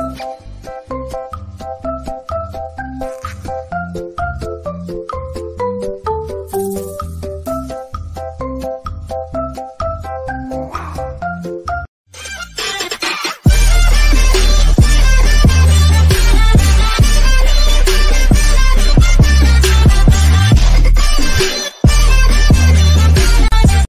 Oh, no.